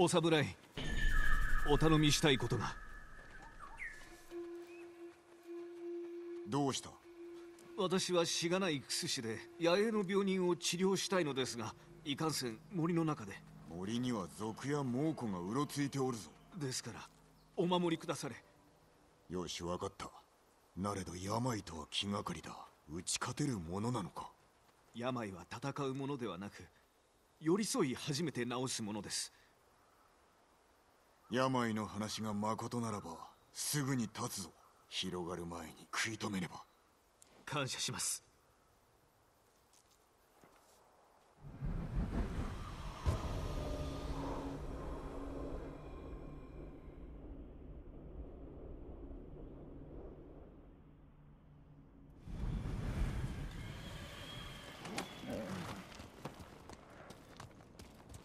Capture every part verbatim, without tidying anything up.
お侍、お頼みしたいことが。どうした？私はしがない薬師で野営の病人を治療したいのですが、いかんせん森の中で。森には賊や猛虎がうろついておるぞ。ですからお守りくだされ。よし、わかった。なれど病とは気がかりだ。打ち勝てるものなのか？病は戦うものではなく、寄り添い初めて治すものです。病の話がまことならばすぐに立つぞ。広がる前に食い止めねば。感謝します。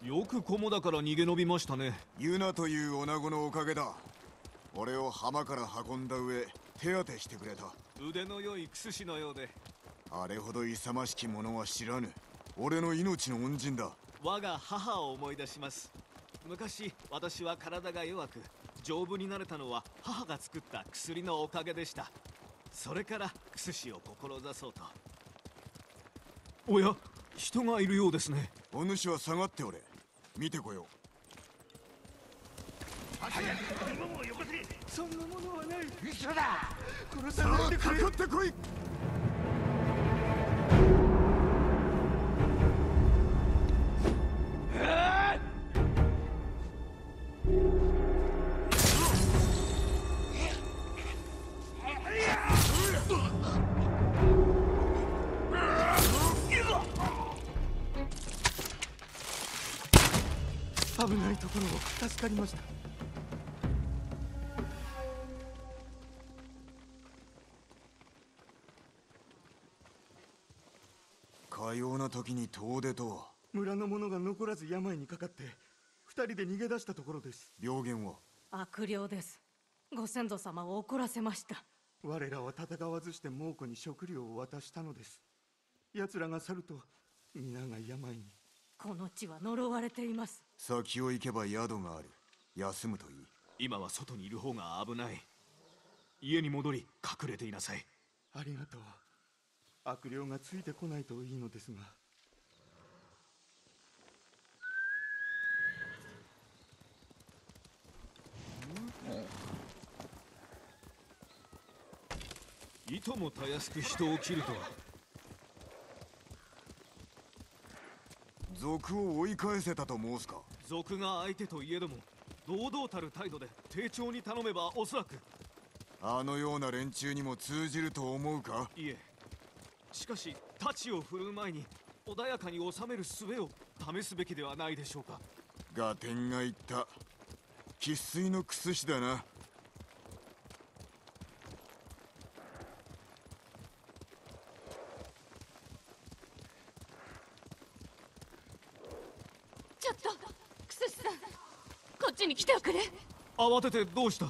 よく菰田から逃げ延びましたね。ユナという女子のおかげだ。俺を浜から運んだ上、手当てしてくれた。腕の良い薬師のようで。あれほど勇ましき者は知らぬ。俺の命の恩人だ。我が母を思い出します。昔私は体が弱く、丈夫になれたのは母が作った薬のおかげでした。それから薬師を志そうと。おや、人がいるようですね。お主は下がっておれ。見てこよう。早く自分をよこせ。そんなものはない。一緒だ。このさまでかかってこい。危ないところを助かりました。かような時に遠出とは。村の者が残らず病にかかって二人で逃げ出したところです。病原は悪霊です。ご先祖様を怒らせました。我らは戦わずして猛虎に食料を渡したのです。奴らが去ると皆が病に。この地は呪われています。先を行けば宿がある。休むといい。今は外にいる方が危ない。家に戻り隠れていなさい。ありがとう。悪霊がついてこないといいのですが。いともたやすく人を斬るとは。賊を追い返せたと申すか。賊が相手といえども、堂々たる態度で丁重に頼めばおそらく。あのような連中にも通じると思うか。いえ、しかし太刀を振るう前に穏やかに収める術を試すべきではないでしょうか。合点が言った。生粋の薬師だな。来ておくれ。慌ててどうした。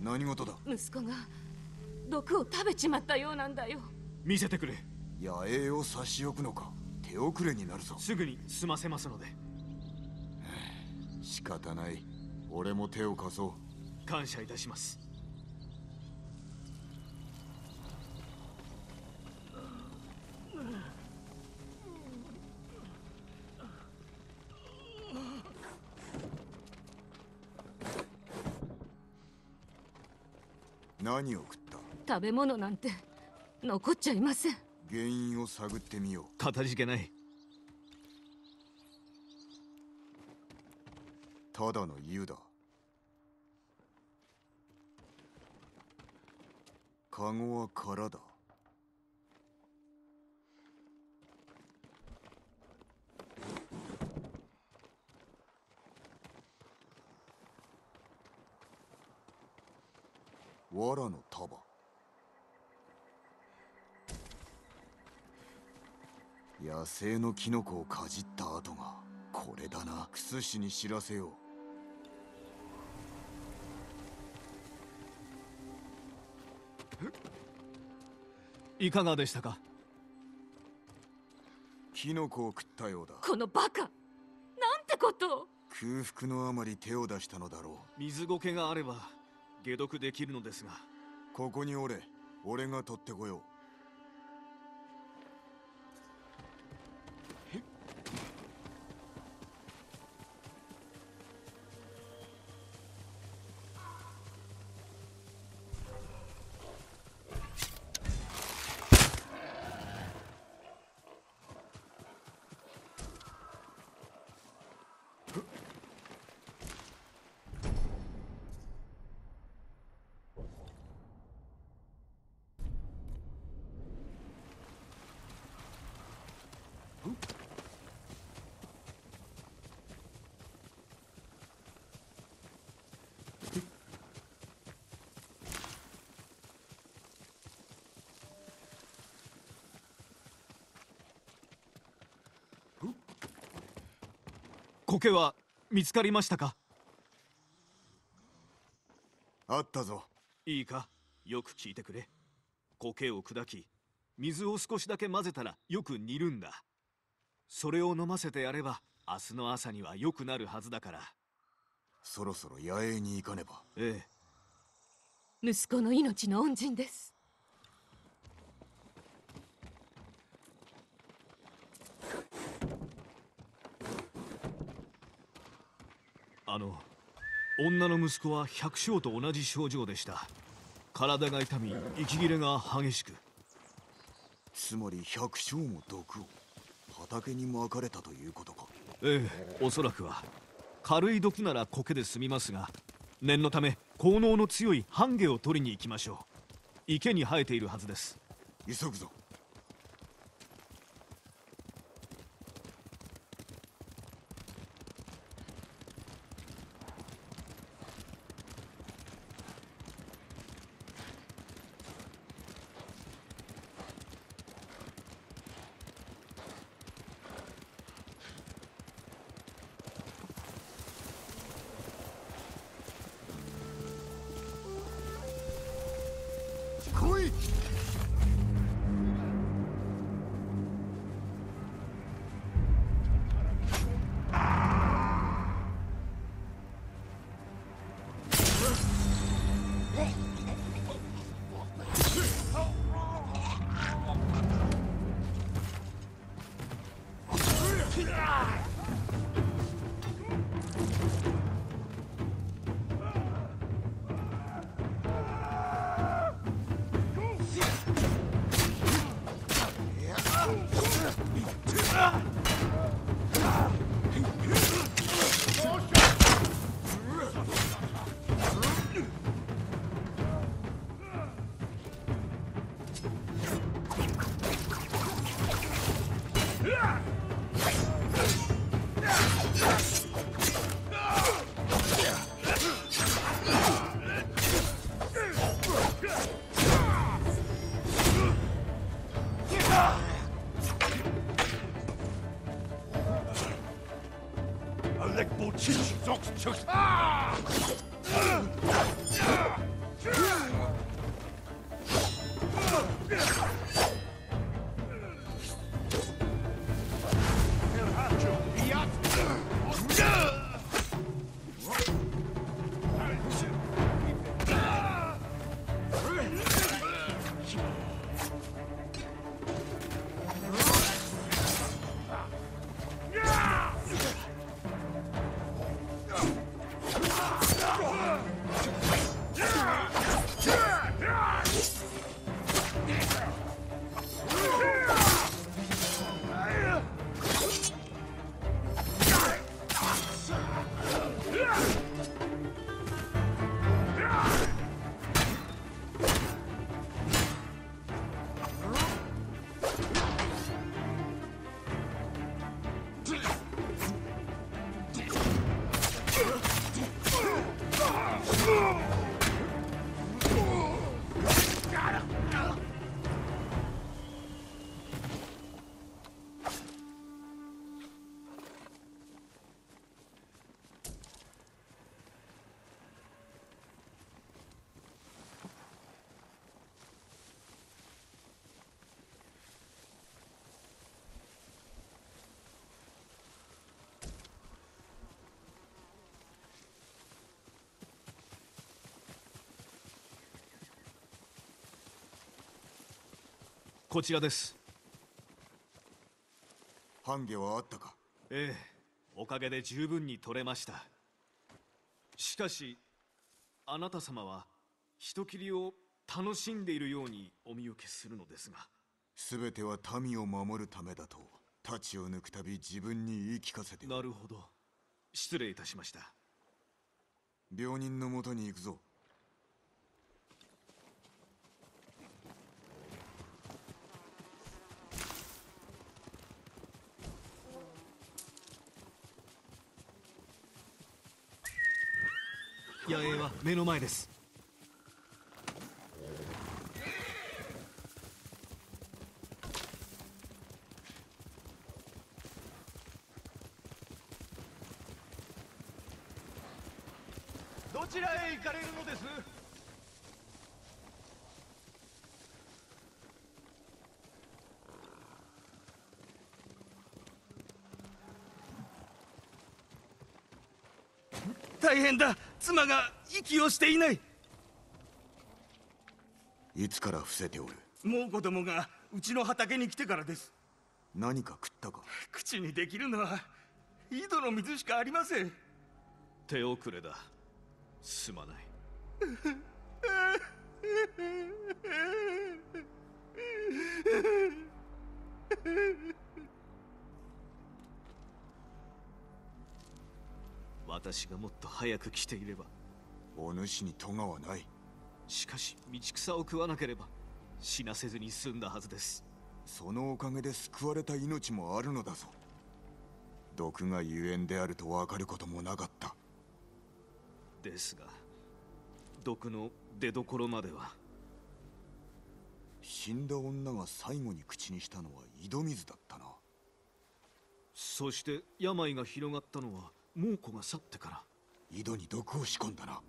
何事だ。息子が毒を食べちまったようなんだよ。見せてくれ。野営を差し置くのか。手遅れになるぞ。すぐに済ませますので。仕方ない。俺も手を貸そう。感謝いたします。何を食った。食べ物なんて残っちゃいません。原因を探ってみよう。かたじけない。ただの湯だ。カゴは空だ。藁の束。野生のキノコをかじった跡がこれだな。薬師に知らせよう。いかがでしたか？キノコを食ったようだ。このバカ、なんてことを。空腹のあまり手を出したのだろう。水苔があれば解毒できるのですが。ここにおれ、俺が取ってこよう。苔は見つかりましたか？あったぞ。いいか、よく聞いてくれ。苔を砕き、水を少しだけ混ぜたらよく煮るんだ。それを飲ませてやれば明日の朝には良くなるはずだから。そろそろ野営に行かねば。ええ、息子の命の恩人です。あの女の息子は百姓と同じ症状でした。体が痛み、息切れが激しく。つまり百姓も毒を、畑にまかれたということか。ええ、おそらくは。軽い毒なら苔で済みますが、念のため効能の強い半夏を取りに行きましょう。池に生えているはずです。急ぐぞ。こちらです。半下はあったか？ええ、おかげで十分に取れました。しかしあなた様は人斬りを楽しんでいるようにお見受けするのですが。全ては民を守るためだと太刀を抜くたび自分に言い聞かせて。なるほど、失礼いたしました。病人のもとに行くぞ。野営は目の前です。どちらへ行かれるのです？大変だ、妻が息をしていない。いつから伏せておる？もう子供がうちの畑に来てからです。何か食ったか？口にできるのは井戸の水しかありません。手遅れだ、すまない。私がもっと早く来ていれば。お主に咎はない。しかし道草を食わなければ死なせずに済んだはずです。そのおかげで救われた命もあるのだぞ。毒がゆえんであると分かることもなかった。ですが毒の出どころまでは。死んだ女が最後に口にしたのは井戸水だったな。そして病が広がったのは猛虎が去ってから。井戸に毒を仕込んだな。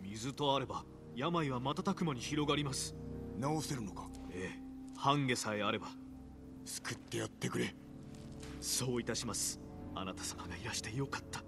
水とあれば病は瞬く間に広がります。治せるのか？ええ、半下さえあれば。救ってやってくれ。そういたします。あなた様がいらしてよかった。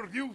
heard you.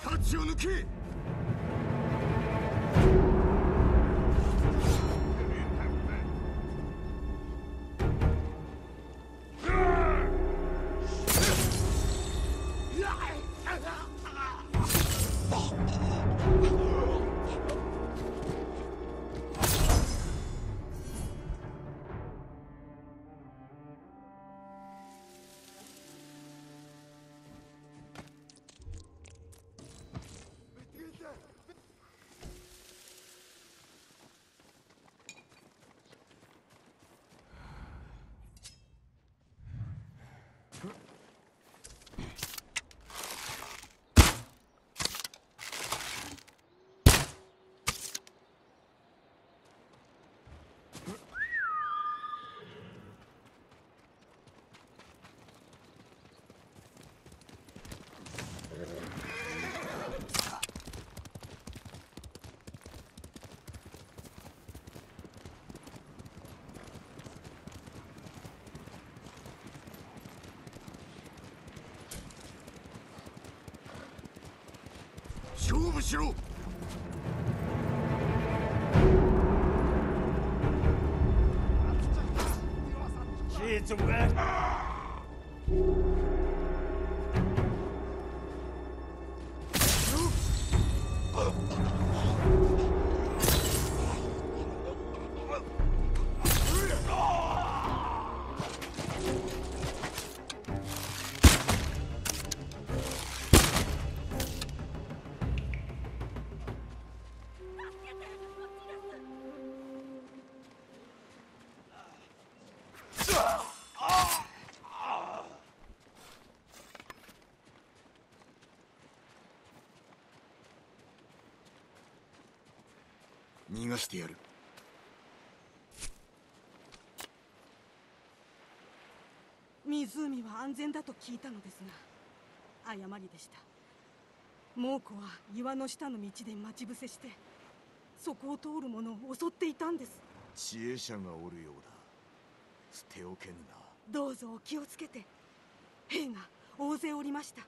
Hit. You're the kid! 勝負しろ。 逃がしてやる。湖は安全だと聞いたのですが、誤りでした。猛虎は岩の下の道で待ち伏せして、そこを通る者を襲っていたんです。知恵者がおるようだ。捨ておけんな。どうぞお気をつけて。兵が大勢おりました。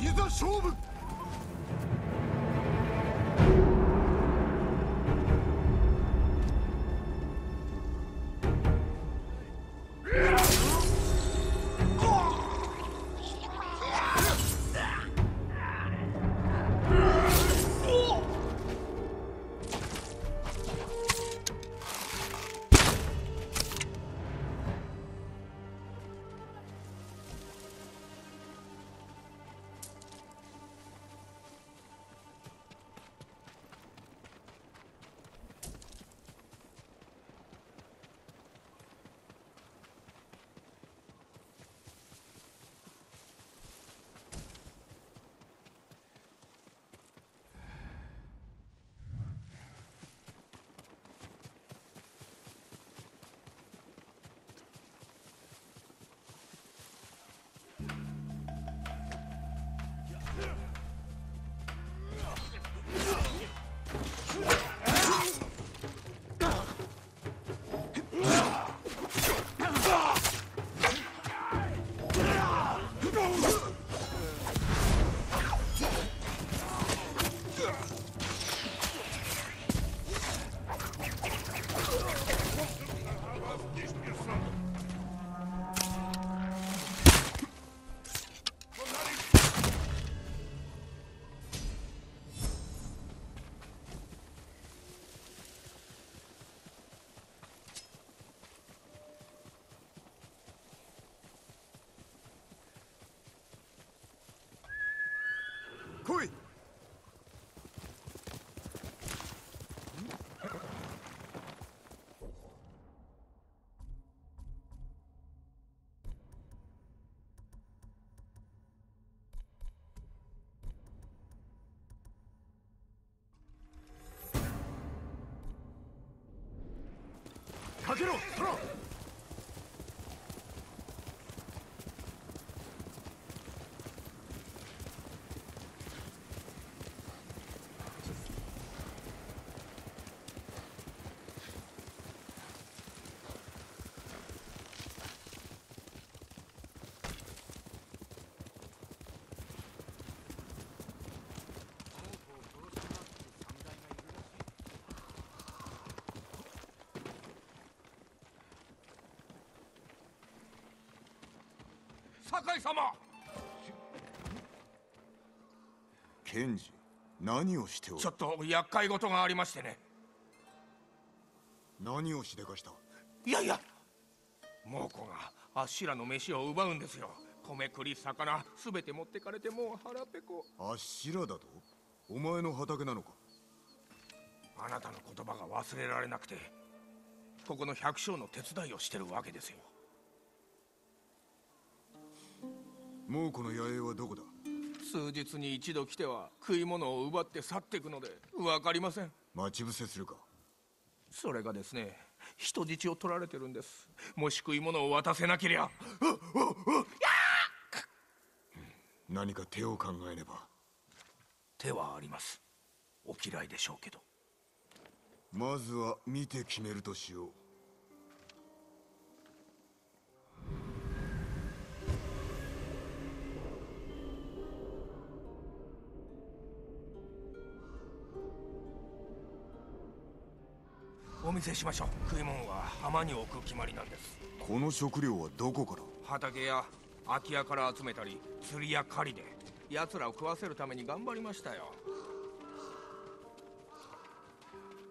いざ勝負。かけろ、トラン。堺様、検事、何をしておる。ちょっと厄介事がありましてね。何をしでかした。いやいや、猛虎があっしらの飯を奪うんですよ。米、栗、魚、すべて持ってかれて、もう腹ペコ。あっしらだと、お前の畑なのか。あなたの言葉が忘れられなくて、ここの百姓の手伝いをしてるわけですよ。猛虎の野営はどこだ。数日に一度来ては食い物を奪って去っていくので分かりません。待ち伏せするか。それがですね、人質を取られてるんです。もし食い物を渡せなけりゃ。何か手を考えねば。手はあります。お嫌いでしょうけど。まずは見て決めるとしよう。お見せしましょう。食い物は浜に置く決まりなんです。この食料はどこから。畑や空き家から集めたり、釣りや狩りで奴らを食わせるために頑張りましたよ。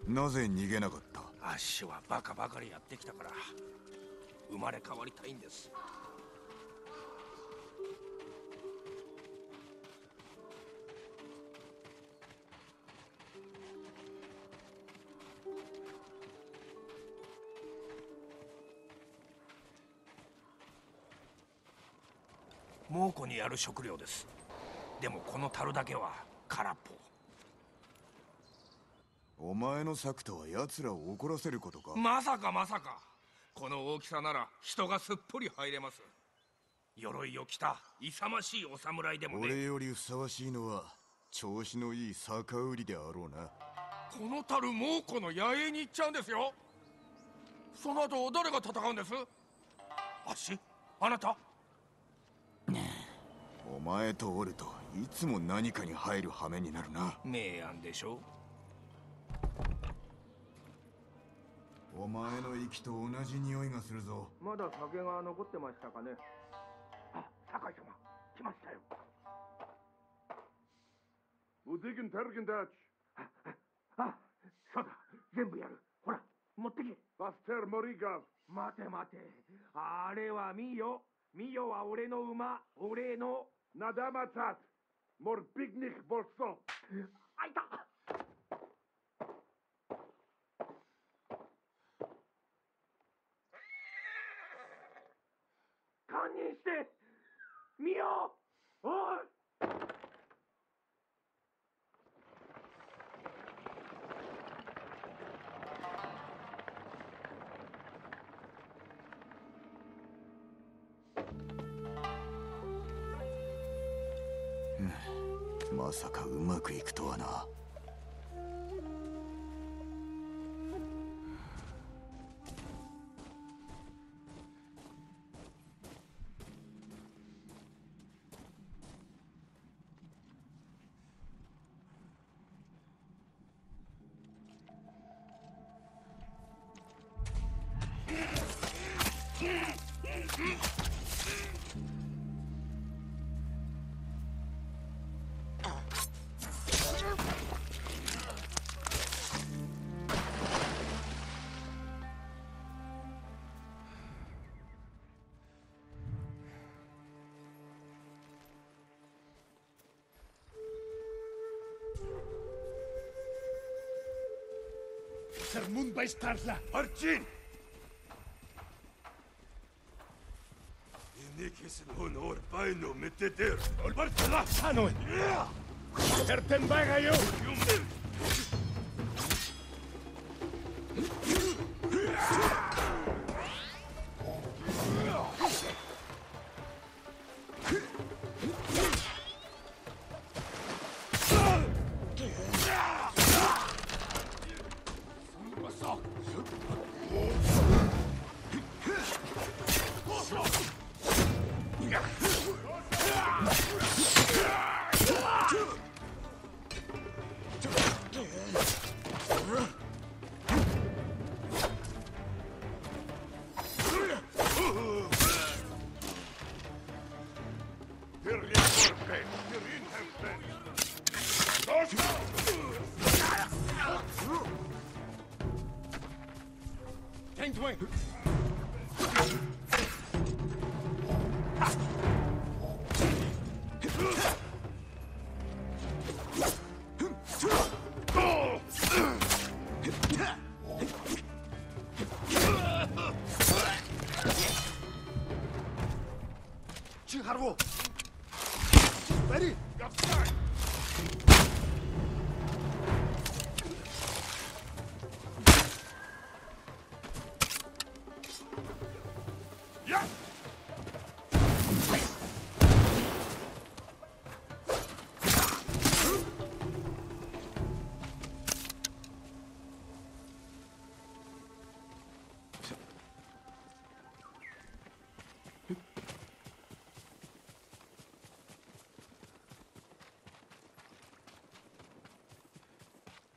なぜ逃げなかった。あっしはバカばかりやってきたから、生まれ変わりたいんです。猛虎にある食料です。でもこの樽だけは空っぽ。お前の策とは奴らを怒らせることか。まさかまさか。この大きさなら人がすっぽり入れます。鎧を着た勇ましいお侍でもね。俺よりふさわしいのは調子のいい酒売りであろうな。この樽、猛虎の野営に行っちゃうんですよ。その後誰が戦うんです。あっし、あなた、お前とおるといつも何かに入る羽目になるな。名案でしょ。お前の息と同じ匂いがするぞ。まだ酒が残ってましたかね。あ、酒井様来ましたよ。ウディギンタルギンダッチ。あ、あ、そうだ、全部やる。ほら持ってけ。バステルモリガー。待て待て、あれはミヨ。ミヨは俺の馬、俺の。ナダマタッモルピクニックボルソ。あいた。堪忍してミヨ。おい。まさかうまくいくとはな。Sermund bei Starla. Arçin! Yine kesin honor bayno metedir. Albarçala! Hanoy! Erten baygayo! Yumdur!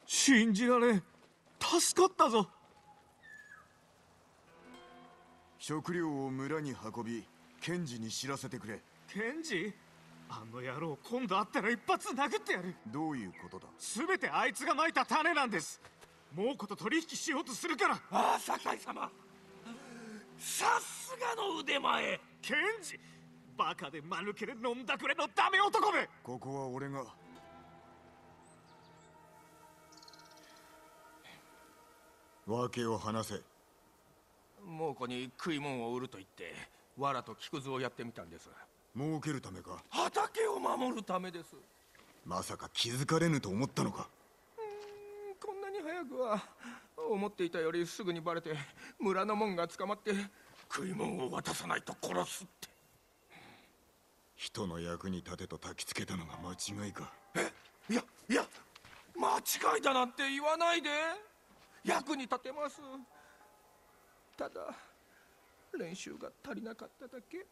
信じられん。助かったぞ。食料を村に運び、検事に知らせてくれ。検事？あの野郎、今度会ったら一発殴ってやる。どういうことだ？全てあいつがまいた種なんです。猛虎と取引しようとするから。ああ、酒井様、さすがの腕前。検事、バカで間抜けで飲んだくれのダメ男め。ここは俺が。訳を話せ。猛虎に食い物を売ると言って藁と木くずをやってみたんです。儲けるためか？畑を守るためです。まさか気づかれぬと思ったのか？うーん、こんなに早くは。思っていたよりすぐにバレて、村の者が捕まって、食い物を渡さないと殺すって。人の役に立てと焚きつけたのが間違いか？え、いやいや、間違いだなんて言わないで。役に立てます。ただ練習が足りなかっただけ。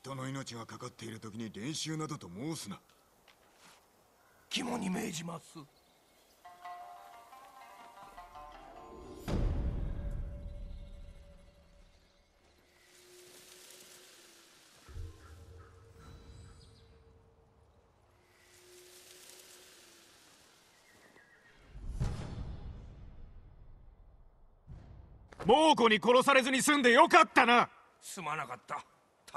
人の命がかかっている時に練習などと申すな。肝に銘じます。猛虎に殺されずに済んでよかったな。すまなかった。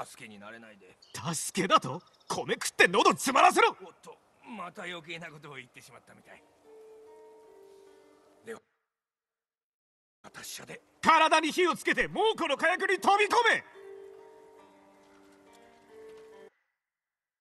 助けになれないで。助けだと？米食って喉詰まらせろ。おっと、また余計なことを言ってしまったみたい。では達者で。体に火をつけて猛虎の火薬に飛び込め。